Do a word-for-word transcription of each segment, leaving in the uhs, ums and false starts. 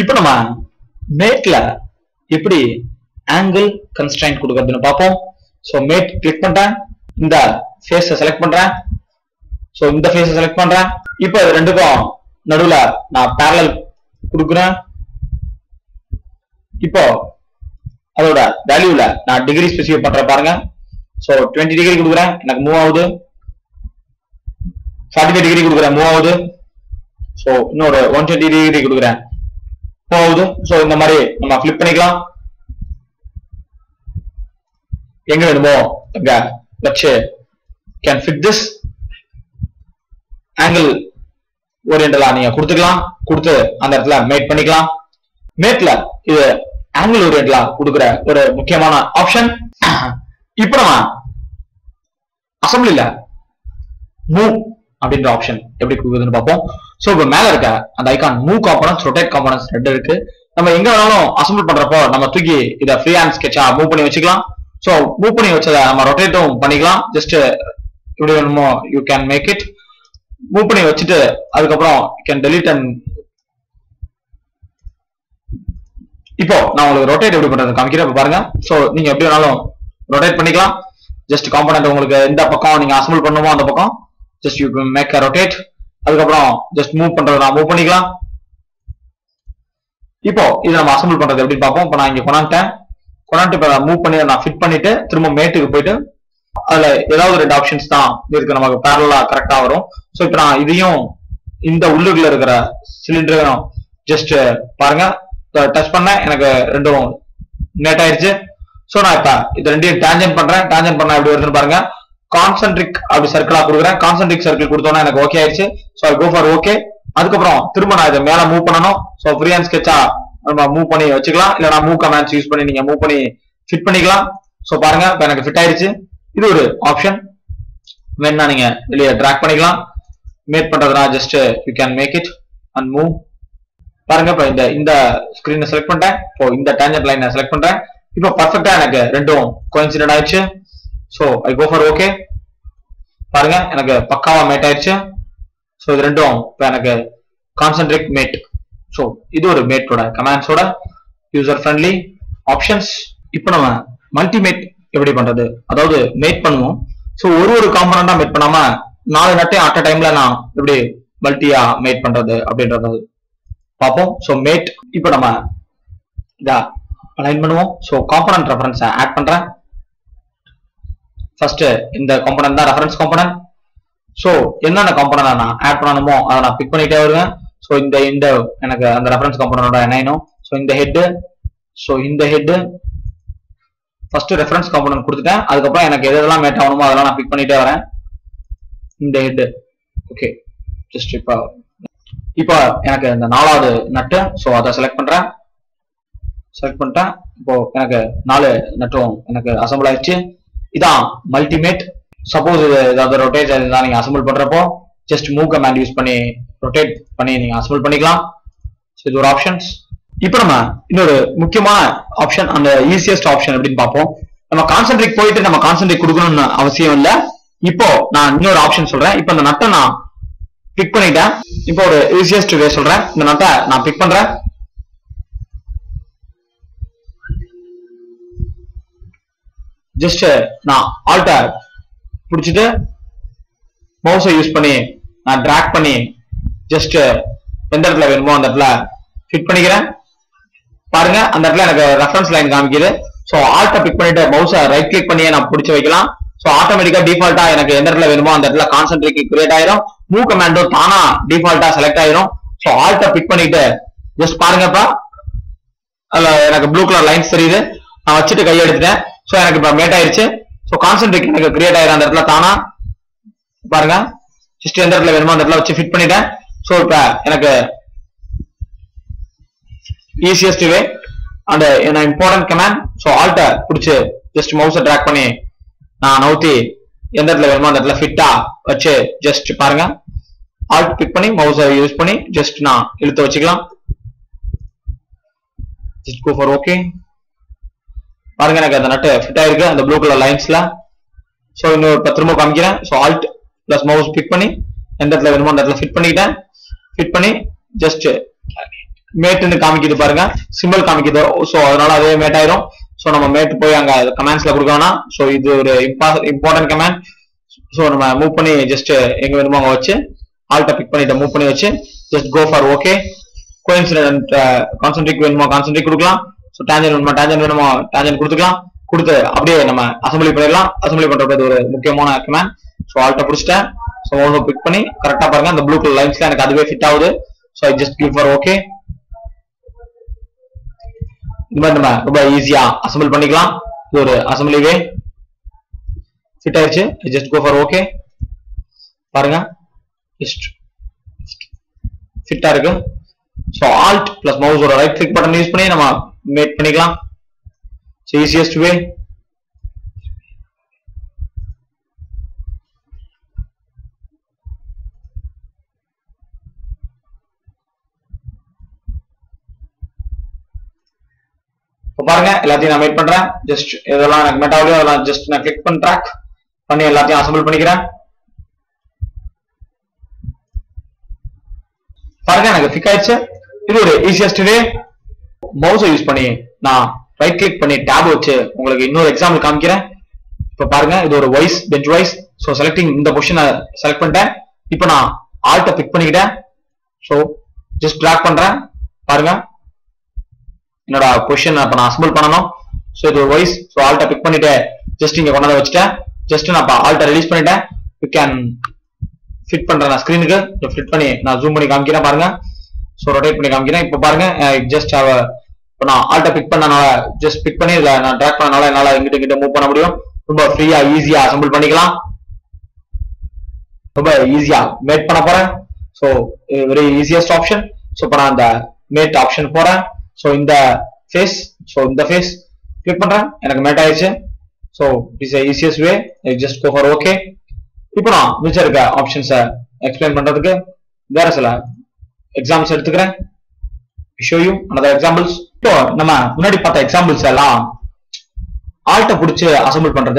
இப்போ நம்ம மேட்ல எப்படி angle constraint கொடுக்கிறதுன்னு பாப்போம். சோ மேட் கிளிக் பண்றேன், இந்த ஃபேஸை செலக்ட் பண்றேன், சோ இந்த ஃபேஸை செலக்ட் பண்றேன். இப்போ ரெண்டுக்கும் நடுவுல நான் parallel கொடுக்கிறேன். இப்போ அதோட வேல்யூல நான் டிகிரி ஸ்பெசிஃபை பண்ற பாருங்க. சோ இருபது டிகிரி கொடுக்கிறேன், எனக்கு மூவ் ஆகுது. நாற்பத்தைந்து டிகிரி கொடுக்கிறேன், மூவ் ஆகுது. சோ இன்னொரு நூற்றி இருபது டிகிரி கொடுக்கிறேன், மூவ் ஆகுது. சோ இந்த மாதிரி நம்ம ஃபிளிப் பண்ணிக்கலாம், எங்க வேணுமோ அங்க வச்சு கேன் ஃபிட் திஸ் ஆங்கிள் ஓரியண்டலா நீங்க கொடுத்துக்கலாம். கொடுத்து அந்த இடத்துல மேட் பண்ணிக்கலாம். மேட்ல இது ஆங்கிள் ஓரியண்டலா கொடுக்குற ஒரு முக்கியமான ஆப்ஷன். இப்ப நம்ம அசம்பிளில மூவ் அப்படின்ற ஆப்ஷன் எப்படி கொடுக்குதுன்னு பார்ப்போம். சோ இப்ப மேல இருக்க அந்த icon move components, rotate components ரெண்டு இருக்கு. நம்ம எங்க வேணாலும் அசம்பிள் பண்றப்போ நம்ம தூக்கி இதை ஃப்ரீ ஹேண்ட் ஸ்கெட்சா மூவ் பண்ணி வச்சுக்கலாம். சோ மூவ் பண்ணி வச்சதை நம்ம ரொட்டேட்டும் பண்ணிக்கலாம். ஜஸ்ட் இப்படி வேணுமோ you can make it move பண்ணி வச்சுட்டு அதுக்கப்புறம் யூ கேன் டெலிட் அண்ட். இப்போ நான் உங்களுக்கு ரொட்டேட் எப்படி பண்றது காமிக்கிறேன் பாருங்க. சோ நீங்க எப்படி வேணாலும் ரொட்டேட் பண்ணிக்கலாம். ஜஸ்ட் காம்பனன்ட் உங்களுக்கு இந்த பக்கம் நீங்க அசம்பிள் பண்ணுமோ அந்த பக்கம் just you can make a rotate. அதுக்கப்புறம் ஜஸ்ட் மூவ் பண்றத மூவ் பண்ணிக்கலாம். இப்போ இதை நம்ம அசம்பிள் பண்றது எப்படின்னு பார்ப்போம். இப்போ நான் இங்க கொண்டாண்டேன், கொண்டாண்டு இப்போ மூவ் பண்ணி நான் ஃபிட் பண்ணிட்டு திரும்ப மேட்டுக்கு போயிட்டு அதுல ஏதாவது ரெண்டு ஆப்ஷன்ஸ் தான் இருக்கு நமக்கு பேரலா கரெக்டா வரும். ஸோ இப்போ நான் இதையும் இந்த உள்ளுக்குள்ள இருக்கிற சிலிண்டரும் ஜஸ்ட் பாருங்க டச் பண்ண எனக்கு ரெண்டும் நேட் ஆயிடுச்சு. ஸோ நான் இப்போ இது ரெண்டையும் டேஞ்சன் பண்றேன். டேஞ்சன் பண்ண எப்படி வருதுன்னு பாருங்க. கான்சென்ட்ரிக் அப்படி சர்க்கிளா கொடுக்குறேன். கான்சென்ட்ரிக் சர்க்கிள் கொடுத்தோன்னா எனக்கு ஓகே ஆயிடுச்சு. So I go for okay. அதுக்கப்புறம் திரும்ப நான் இதை மேல மூவ் பண்ணணும். ஸோ ஃப்ரீ ஹேண்ட் ஸ்கெட்சா நம்ம மூவ் பண்ணி வச்சுக்கலாம். இல்லைனா மூவ் கமாண்ட்ஸ் யூஸ் பண்ணி நீங்க மூவ் பண்ணி ஃபிட் பண்ணிக்கலாம். ஸோ பாருங்க இப்போ எனக்கு ஃபிட் ஆயிடுச்சு. இது ஒரு ஆப்ஷன், வேணா நீங்க வெளியே ட்ராக் பண்ணிக்கலாம். மேட் பண்றதுனா just you can make it and move. பாருங்க இப்போ இந்த இந்த ஸ்கிரீனை செலக்ட் பண்ணிட்டேன். இப்போ இந்த டேஞ்சன்ட் லைனை செலக்ட் பண்றேன். இப்போ பர்ஃபெக்டா எனக்கு ரெண்டும் கோயின்சிடென்ட் ஆயிடுச்சு. So I go for okay. பாருங்க எனக்கு பக்காவா மேட் ஆயிடுச்சு. ஸோ இது ரெண்டும் இப்போ எனக்கு கான்சென்ட்ரேட் மேட். ஸோ இது ஒரு மேட்டோட கமாண்ட்ஸோட யூசர் ஃப்ரெண்ட்லி ஆப்ஷன்ஸ். இப்போ நம்ம மல்டிமேட் எப்படி பண்றது, அதாவது மேட் பண்ணுவோம். ஸோ ஒரு ஒரு காம்பனண்டா மேட் பண்ணாம நாலு நட்டையும் அட் அ டைம்ல நான் எப்படி மல்டியா மேட் பண்றது அப்படின்றத பார்ப்போம். ஸோ மேட் இப்போ நம்ம இதை அலைன் பண்ணுவோம். ஸோ காம்பனன்ட் ரெஃபரன்ஸை ஆட் பண்றேன். ஃபர்ஸ்ட் இந்த காம்பனன்ட் தான் ரெஃபரன்ஸ் காம்பனன்ட். ஸோ என்னென்ன காம்பனன்ட் நான் ஆட் பண்ணணுமோ அதை நான் பிக் பண்ணிட்டே வருவேன். ஸோ இந்த இந்த எனக்கு அந்த ரெஃபரன்ஸ் காம்பனண்டோட இணையணும். ஸோ இந்த ஹெட்டு, ஸோ இந்த ஹெட்டு ஃபர்ஸ்ட் ரெஃபரன்ஸ் காம்பனன்ட் கொடுத்துட்டேன். அதுக்கப்புறம் எனக்கு எதெல்லாம் மேட் ஆகணுமோ அதெல்லாம் நான் பிக் பண்ணிட்டே வரேன். இந்த ஹெட்டு ஓகே. ஜஸ்ட் இப்போ இப்போ எனக்கு இந்த நாலாவது நட்டு, ஸோ அதை செலக்ட் பண்றேன். செலக்ட் பண்ணிட்டேன். இப்போ எனக்கு நாலு நட்டும் எனக்கு அசம்பிள் ஆயிடுச்சு. இதான் மல்டிமேட். சப்போஸ் இது ஏதாவது ரொட்டேட் அதுதான் நீங்க அசம்பிள் பண்றப்போ ஜஸ்ட் மூவ் கமாண்ட் யூஸ் பண்ணி ரொட்டேட் பண்ணி நீங்க அசம்பிள் பண்ணிக்கலாம். ஸோ இது ஒரு ஆப்ஷன்ஸ். இப்போ நம்ம இன்னொரு முக்கியமான ஆப்ஷன், அந்த ஈஸியஸ்ட் ஆப்ஷன் அப்படின்னு பார்ப்போம். நம்ம கான்சென்ட்ரேட் போயிட்டு நம்ம கான்சென்ட்ரேட் கொடுக்கணும்னு அவசியம் இல்லை. இப்போ நான் இன்னொரு ஆப்ஷன் சொல்றேன். இப்போ இந்த நட்டை நான் பிக் பண்ணிட்டேன். இப்போ ஒரு ஈஸியஸ்ட் வே சொல்றேன். இந்த நட்டை நான் பிக் பண்றேன். ஜஸ்ட் நான் ஆல்ட்டை பிடிச்சிட்டு மவுஸை யூஸ் பண்ணி நான் டிராக் பண்ணி ஜஸ்ட் எந்த இடத்துல வேணுமோ அந்த இடத்துல ஃபிட் பண்ணிக்கிறேன். பாருங்க அந்த இடத்துல எனக்கு ரெஃபரன்ஸ் லைன் காமிக்குது. ஸோ ஆல்ட்டை பிக் பண்ணிட்டு மவுஸை ரைட் கிளிக் பண்ணியே நான் பிடிச்சி வைக்கலாம். ஸோ ஆட்டோமேட்டிக்கா டிஃபால்ட்டா எனக்கு எந்த இடத்துல வேணுமோ அந்த இடத்துல கான்சென்ட்ரேட் கிரியேட் ஆயிரும். மூவ் கமாண்டோ தானா டிஃபால்ட்டா செலக்ட் ஆயிரும். ஸோ ஆல்ட்டை பிக் பண்ணிட்டு ஜஸ்ட் பாருங்கப்பா அதுல எனக்கு ப்ளூ கலர் லைன்ஸ் தெரியுது. நான் வச்சுட்டு கை எடுத்துட்டேன். ஸோ எனக்கு இப்போ மேட் ஆயிடுச்சு. ஸோ கான்சென்ட்ரேட் எனக்கு கிரியேட் ஆயிரும் அந்த இடத்துல தானா. பாருங்க ஜஸ்ட் எந்த இடத்துல வேணுமோ அந்த இடத்துல வச்சு ஃபிட் பண்ணிட்டேன். ஸோ இப்போ எனக்கு ஈஸியஸ்ட் வே அண்ட் என்ன இம்பார்ட்டன்ட் கமாண்ட். ஸோ ஆல்ட்டை பிடிச்சி ஜஸ்ட் மவுஸை ட்ராக் பண்ணி நான் நவுத்தி எந்த இடத்துல வேணுமோ அந்த இடத்துல ஃபிட்டா வச்சு ஜஸ்ட் பாருங்க ஆல்ட் பிக் பண்ணி மவுஸை யூஸ் பண்ணி ஜஸ்ட் நான் இழுத்து வச்சுக்கலாம். Just go for okay. பாருங்க எனக்கு அந்த நட்டு ஃபிட் ஆயிருக்கு அந்த ப்ளூ கலர் லைன்ஸ்ல. ஸோ இன்னொரு திரும்ப காமிக்கிறேன். So alt plus mouse pick பண்ணி எந்த இடத்துல வேணுமோ அந்த இடத்துல ஃபிட் பண்ணிக்கிட்டேன். ஃபிட் பண்ணி just mate in the Kamiki Barga, symbol Kamiki, so another mate iron, so no mate poyanga, commands la Burgana, so it is important command, so move pony just alt pick pony the move pony, just go for okay, coincident concentric win more concentric Kurugla, so tangent one more tangent one more tangent Kurugla, Kurta, Abdi, assembly Padilla, assembly Padilla, Mukemona command, so alt Pusta, so also pick pony, correct up again, the blue lines can fit out. So I just give for okay. Easy assemble panikla. Assembly way. Fit I just go for okay. Paranga. Just fit target. So alt plus mouse or right click button use pani nama mate panikla. So easiest way. Just just click on track. Assemble Panigra. Paragana, the easiest way. Mouse use Pani. Now, right click Pani tab. No example come here. So Paragana, it is voice, bench voice. So selecting the position, select Panta. Ipana, alt pick Panigra. So just drag Panta. Paragana. Question upon assemble panano, so the voice, so alter pick panita, just in another just in alter release panita, you can fit panana screen girl, the fit pani, now zoom panicamkina parga, so rotate panicamkina, parga, I just have a pana alter pick panana, just pick panilla, drag panala, and allow you to get a move panabrio, number free, easy assemble panicla, number easy, made panapara, so very easiest option, so pana the mate option for a. So in the face, so in the face, click on it. So this is the easiest way. I just go for OK. Now, which are the options? Explain it. There is a exam set. I show you another examples. So, we have the examples. Alt assemble it.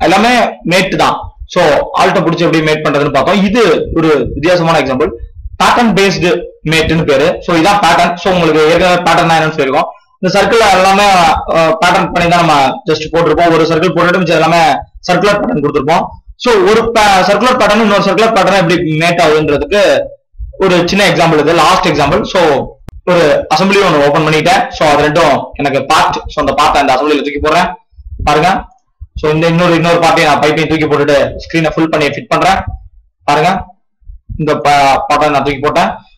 I will mate it. So, alt mate it. This is an example. Pattern based mate in pair. So, this is pattern. So, we have pattern iron. The circle pattern just put over a circle, put it in circular pattern. So, circular pattern no circular pattern mate example, the last example. So, assembly on open money. So, a part. So, the path and assembly. So, in the ignore party, pipe screen a full fit. The pattern.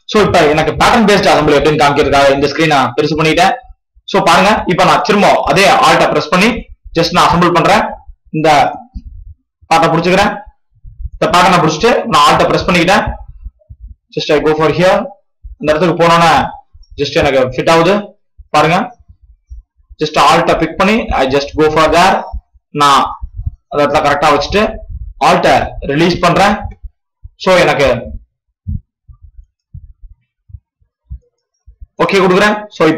So, if I a pattern based assembly in the screen, so Paranga, Ipana Chirmo, Ade, Alta Prespani, just now assemble Pandra, the Patapuchigra, the Patana Buste, now Alta Prespanita, just I go for here, and the other Ponana, just a fit out, Paranga, just Alta Pickpani, I just go for there, now the correct outstay, Alta release Pandra. So, okay, good. So, if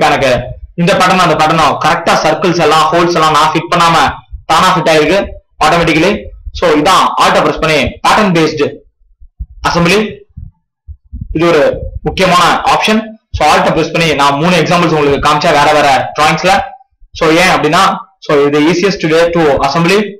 in the pattern, the pattern, correct circles, holes, fit panama, tana fit automatically. So, this is pattern based assembly. This is an option. So, alt press panni na three examples kaamcha vera vera drawings la. So, yeah, so the easiest way to assembly.